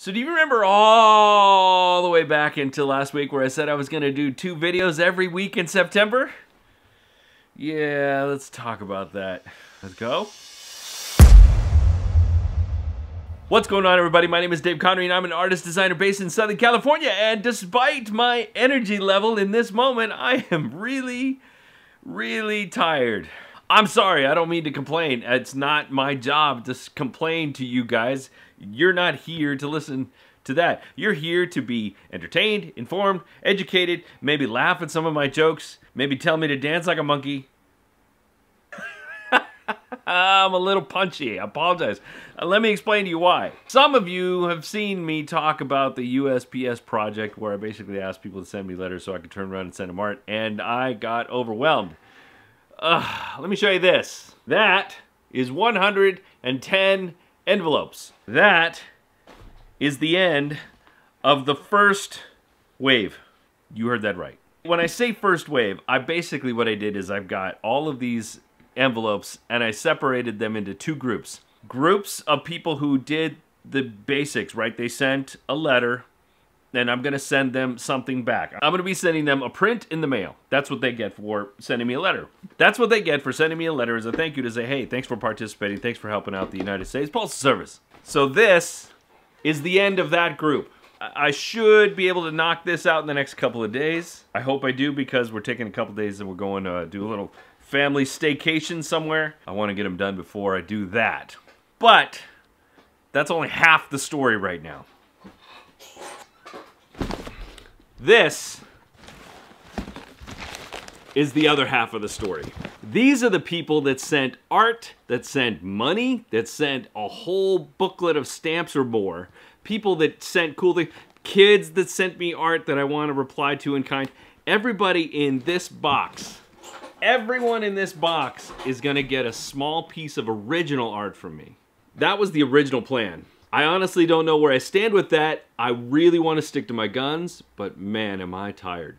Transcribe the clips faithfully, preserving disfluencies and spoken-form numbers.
So do you remember all the way back into last week where I said I was going to do two videos every week in September? Yeah, let's talk about that. Let's go. What's going on, everybody? My name is Dave Conrey, and I'm an artist designer based in Southern California. And despite my energy level in this moment, I am really, really tired. I'm sorry, I don't mean to complain. It's not my job to complain to you guys. You're not here to listen to that. You're here to be entertained, informed, educated, maybe laugh at some of my jokes, maybe tell me to dance like a monkey. I'm a little punchy, I apologize. Let me explain to you why. Some of you have seen me talk about the U S P S project where I basically asked people to send me letters so I could turn around and send them art, and I got overwhelmed. Uh, let me show you this. That is one hundred ten envelopes. That is the end of the first wave. You heard that right. When I say first wave, I basically what I did is I've got all of these envelopes and I separated them into two groups. Groups of people who did the basics, right? They sent a letter and I'm gonna send them something back. I'm gonna be sending them a print in the mail. That's what they get for sending me a letter. That's what they get for sending me a letter, is a thank you to say, hey, thanks for participating, thanks for helping out the United States Postal Service. So this is the end of that group. I should be able to knock this out in the next couple of days. I hope I do, because we're taking a couple of days and we're going to do a little family staycation somewhere. I wanna get them done before I do that. But that's only half the story right now. This is the other half of the story. These are the people that sent art, that sent money, that sent a whole booklet of stamps or more. People that sent cool things, kids that sent me art that I want to reply to in kind. Everybody in this box, everyone in this box is gonna get a small piece of original art from me. That was the original plan. I honestly don't know where I stand with that. I really want to stick to my guns, but man, am I tired.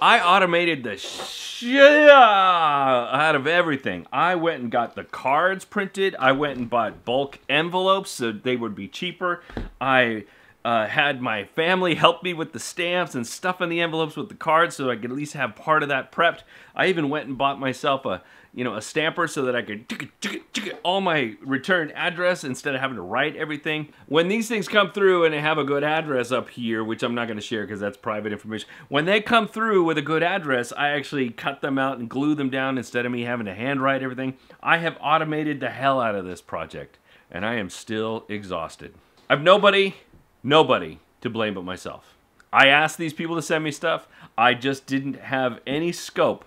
I automated the shit out of everything. I went and got the cards printed. I went and bought bulk envelopes so they would be cheaper. I uh, had my family help me with the stamps and stuff in the envelopes with the cards so I could at least have part of that prepped. I even went and bought myself a you know, a stamper so that I could tick it, tick it, tick it, all my return address instead of having to write everything. When these things come through and they have a good address up here, which I'm not gonna share because that's private information. When they come through with a good address, I actually cut them out and glue them down instead of me having to handwrite everything. I have automated the hell out of this project and I am still exhausted. I've nobody, nobody to blame but myself. I asked these people to send me stuff. I just didn't have any scope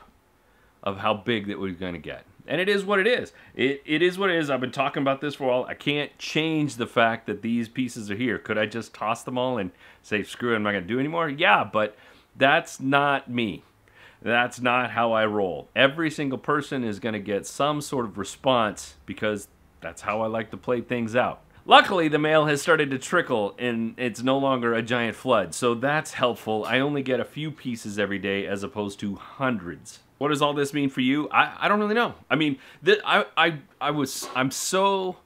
of how big that we're gonna get. And it is what it is. It, it is what it is. I've been talking about this for a while. I can't change the fact that these pieces are here. Could I just toss them all and say, screw it, I'm not gonna do anymore? Yeah, but that's not me. That's not how I roll. Every single person is gonna get some sort of response because that's how I like to play things out. Luckily, the mail has started to trickle and it's no longer a giant flood, so that's helpful. I only get a few pieces every day as opposed to hundreds. What does all this mean for you? I, I don't really know. I mean, th I, I, I was, I'm so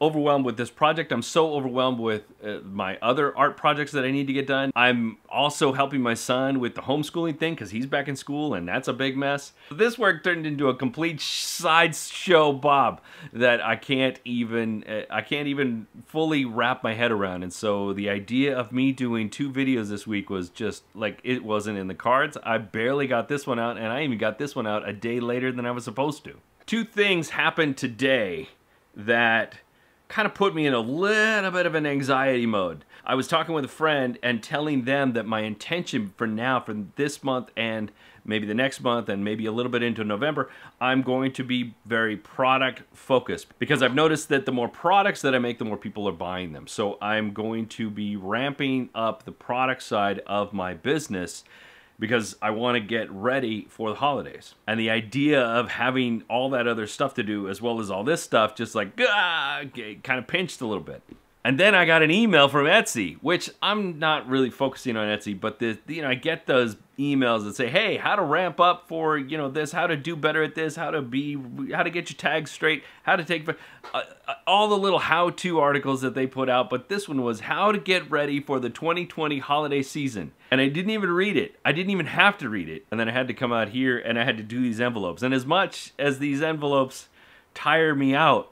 overwhelmed with this project. I'm so overwhelmed with uh, my other art projects that I need to get done. I'm also helping my son with the homeschooling thing because he's back in school and that's a big mess. This work turned into a complete sideshow Bob that I can't even, uh, I can't even fully wrap my head around. And so the idea of me doing two videos this week was just like, it wasn't in the cards. I barely got this one out and I even got this one out a day later than I was supposed to. Two things happened today that kind of put me in a little bit of an anxiety mode. I was talking with a friend and telling them that my intention for now, for this month and maybe the next month and maybe a little bit into November, I'm going to be very product focused because I've noticed that the more products that I make, the more people are buying them. So I'm going to be ramping up the product side of my business because I want to get ready for the holidays. And the idea of having all that other stuff to do as well as all this stuff just like ah, kind of pinched a little bit. And then I got an email from Etsy, which I'm not really focusing on Etsy, but the, you know, I get those emails that say, hey, how to ramp up for, you know, this, how to do better at this, how to be, how to get your tags straight, how to take, uh, all the little how-to articles that they put out. But this one was how to get ready for the twenty twenty holiday season. And I didn't even read it. I didn't even have to read it. And then I had to come out here and I had to do these envelopes. And as much as these envelopes tire me out,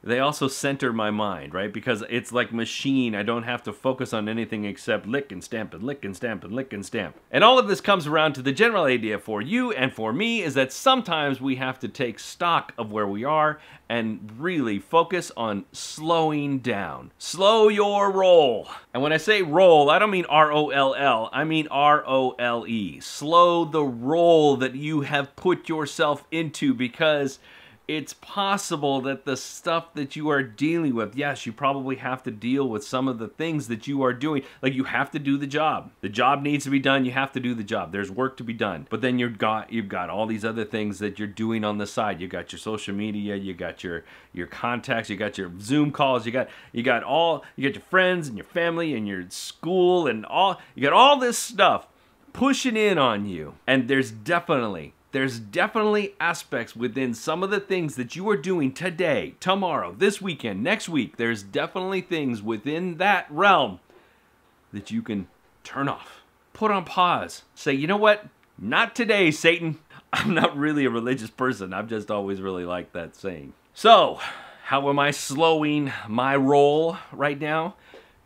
they also center my mind, right? Because it's like machine. I don't have to focus on anything except lick and stamp and lick and stamp and lick and stamp. And all of this comes around to the general idea for you and for me is that sometimes we have to take stock of where we are and really focus on slowing down. Slow your roll. And when I say roll, I don't mean R O L L. I mean R O L E. Slow the roll that you have put yourself into, because it's possible that the stuff that you are dealing with, yes, you probably have to deal with some of the things that you are doing. Like, you have to do the job. The job needs to be done. You have to do the job. There's work to be done. But then you've got, you've got all these other things that you're doing on the side. You got your social media. You got your, your contacts. You got your Zoom calls. You got, you got all, you got your friends and your family and your school and all, you got all this stuff pushing in on you. And there's definitely... There's definitely aspects within some of the things that you are doing today, tomorrow, this weekend, next week. There's definitely things within that realm that you can turn off, put on pause, say, you know what? Not today, Satan. I'm not really a religious person. I've just always really liked that saying. So, how am I slowing my roll right now?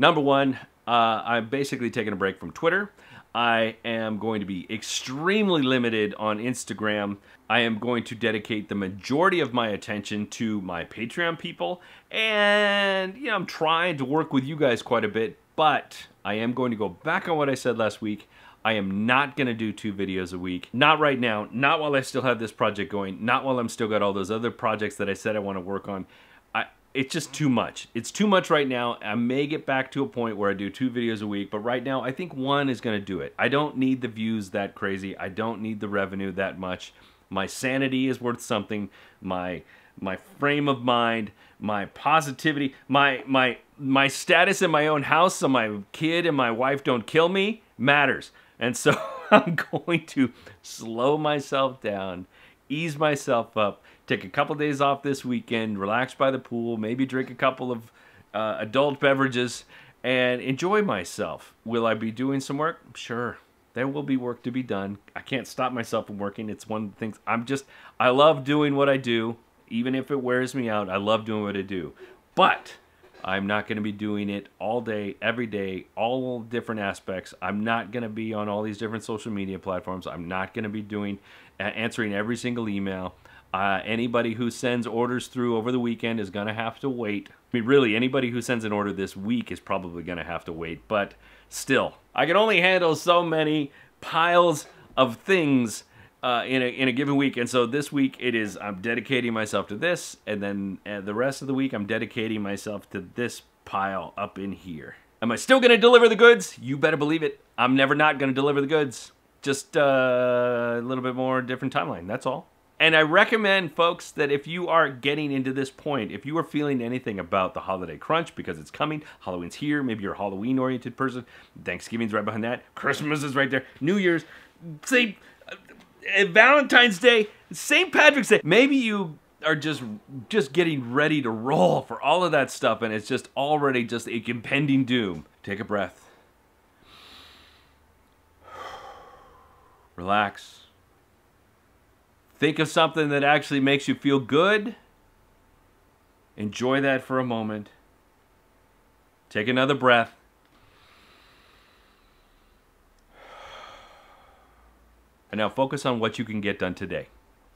Number one, uh, I'm basically taking a break from Twitter. I am going to be extremely limited on Instagram. I am going to dedicate the majority of my attention to my Patreon people. And, you know, I'm trying to work with you guys quite a bit, but I am going to go back on what I said last week. I am not going to do two videos a week. Not right now. Not while I still have this project going. Not while I'm still got all those other projects that I said I want to work on. I, it's just too much. It's too much right now. I may get back to a point where I do two videos a week, but right now I think one is gonna do it. I don't need the views that crazy. I don't need the revenue that much. My sanity is worth something. My my frame of mind, my positivity, my my my status in my own house so my kid and my wife don't kill me matters. And so I'm going to slow myself down, ease myself up, take a couple days off this weekend, relax by the pool, maybe drink a couple of uh, adult beverages, and enjoy myself. Will I be doing some work? Sure. There will be work to be done. I can't stop myself from working. It's one of the things I'm just, I love doing what I do. Even if it wears me out, I love doing what I do. But I'm not going to be doing it all day, every day, all different aspects. I'm not going to be on all these different social media platforms. I'm not going to be doing, uh, answering every single email. Uh, anybody who sends orders through over the weekend is going to have to wait. I mean, really, anybody who sends an order this week is probably going to have to wait. But still, I can only handle so many piles of things uh, in, a, in a given week. And so this week it is, I'm dedicating myself to this. And then uh, the rest of the week, I'm dedicating myself to this pile up in here. Am I still going to deliver the goods? You better believe it. I'm never not going to deliver the goods. Just uh, a little bit more different timeline. That's all. And I recommend, folks, that if you are getting into this point, if you are feeling anything about the holiday crunch, because it's coming, Halloween's here, maybe you're a Halloween-oriented person, Thanksgiving's right behind that, Christmas is right there, New Year's, Saint Uh, Valentine's Day, Saint Patrick's Day. Maybe you are just just getting ready to roll for all of that stuff, and it's just already just a impending doom. Take a breath. Relax. Think of something that actually makes you feel good. Enjoy that for a moment. Take another breath. And now focus on what you can get done today.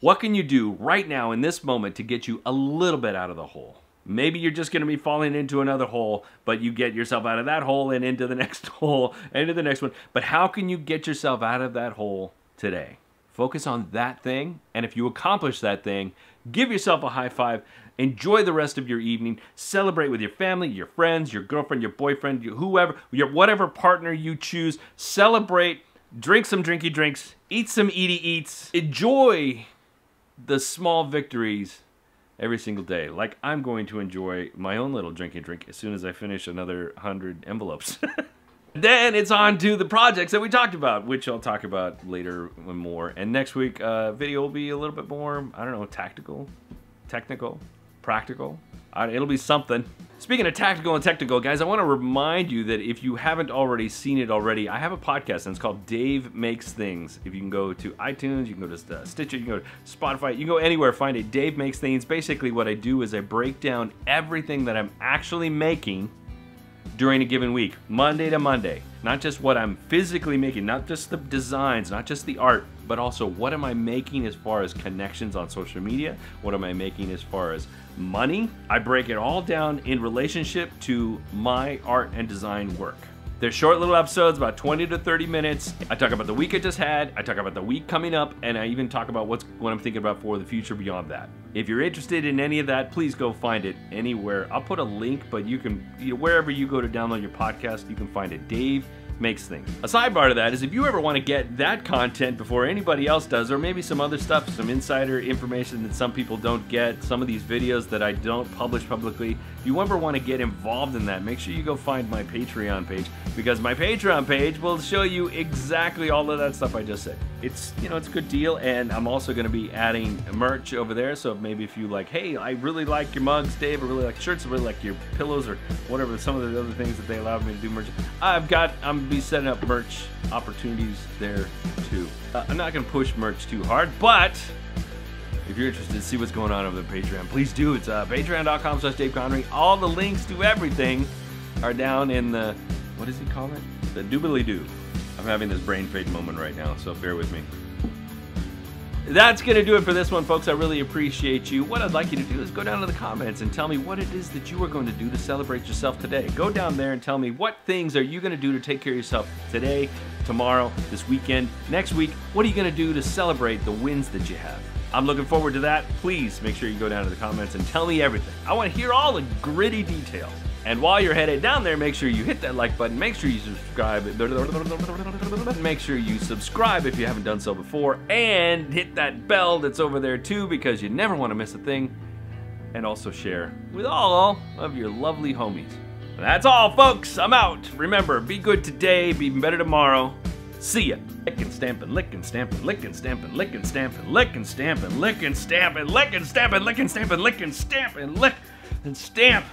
What can you do right now in this moment to get you a little bit out of the hole? Maybe you're just going to be falling into another hole, but you get yourself out of that hole and into the next hole, into the next one. But how can you get yourself out of that hole today? Focus on that thing, and if you accomplish that thing, give yourself a high five, enjoy the rest of your evening, celebrate with your family, your friends, your girlfriend, your boyfriend, your whoever, your whatever partner you choose. Celebrate, drink some drinky drinks, eat some eaty eats, enjoy the small victories every single day. Like, I'm going to enjoy my own little drinky drink as soon as I finish another one hundred envelopes. Then it's on to the projects that we talked about, which I'll talk about later more. And next week, uh, video will be a little bit more, I don't know, tactical, technical, practical. Uh, it'll be something. Speaking of tactical and technical, guys, I want to remind you that if you haven't already seen it already, I have a podcast and it's called Dave Makes Things. If you can go to iTunes, you can go to uh, Stitcher, you can go to Spotify, you can go anywhere, find it. Dave Makes Things. Basically what I do is I break down everything that I'm actually making during a given week, Monday to Monday. Not just what I'm physically making, not just the designs, not just the art, but also what am I making as far as connections on social media? What am I making as far as money? I break it all down in relationship to my art and design work. They're short little episodes, about twenty to thirty minutes. I talk about the week I just had, I talk about the week coming up, and I even talk about what's what I'm thinking about for the future beyond that. If you're interested in any of that, please go find it anywhere. I'll put a link, but you can, you know, wherever you go to download your podcast, you can find it. Dave Makes Things. A sidebar to that is if you ever want to get that content before anybody else does, or maybe some other stuff, some insider information that some people don't get, some of these videos that I don't publish publicly, if you ever want to get involved in that, make sure you go find my Patreon page, because my Patreon page will show you exactly all of that stuff I just said. It's, you know, it's a good deal, and I'm also going to be adding merch over there, so maybe if you like, hey, I really like your mugs, Dave, I really like shirts, I really like your pillows, or whatever, some of the other things that they allow me to do merch, I've got, I'm be setting up merch opportunities there too. Uh, I'm not gonna push merch too hard, but if you're interested, see what's going on over the Patreon. Please do. It's uh, patreon dot com slash Dave Conrey. All the links to everything are down in the, what does he call it? The doobly doo. I'm having this brain fade moment right now, so bear with me. That's gonna do it for this one, folks. I really appreciate you. What I'd like you to do is go down to the comments and tell me what it is that you are going to do to celebrate yourself today. Go down there and tell me what things are you gonna do to take care of yourself today, tomorrow, this weekend, next week. What are you gonna do to celebrate the wins that you have? I'm looking forward to that. Please make sure you go down to the comments and tell me everything. I wanna hear all the gritty details. And while you're headed down there, make sure you hit that like button, make sure you subscribe, make sure you subscribe if you haven't done so before, and hit that bell that's over there too, because you never want to miss a thing, and also share with all of your lovely homies. That's all, folks, I'm out. Remember, be good today, be better tomorrow. See ya. Lick and stamp and lick and stamp and lick and stamp and lick and stamp and lick and stamp and lick and stamp and lick and stamp and lick and stamp and lick and stamp and lick and stamp and lick and stamp.